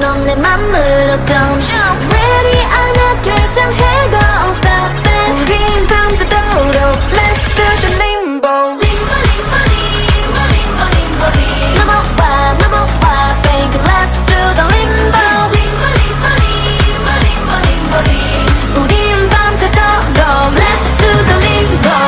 넌 내 맘으로 좀 jump ready 않아 결정해 go stop it 우린 밤새도록 let's do the limbo limbo limbo limbo limbo limbo limbo 넘어와 넘어와 baby let's do the limbo limbo limbo limbo limbo limbo limbo 우린 밤새도록 let's do the limbo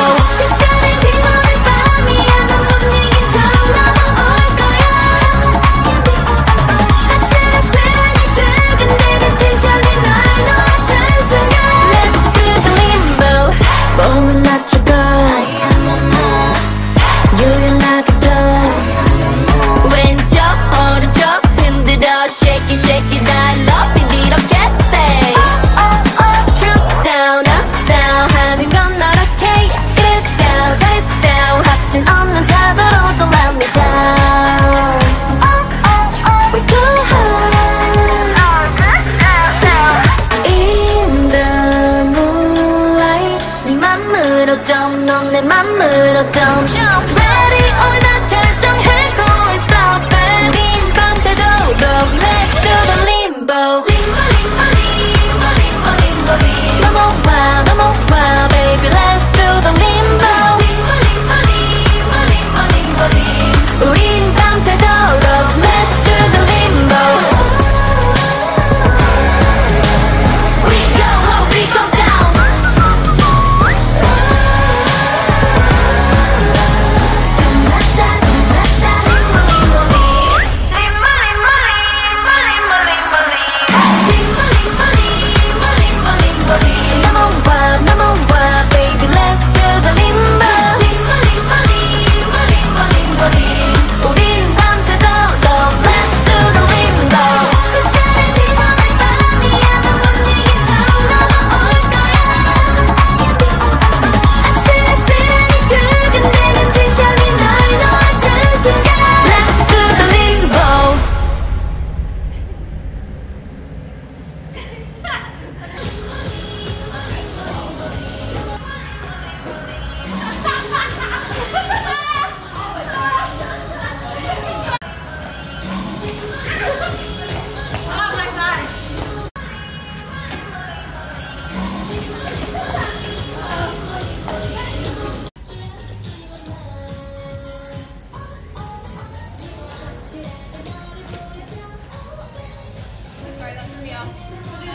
Sorry, that's gonna be awesome. We'll do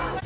that again.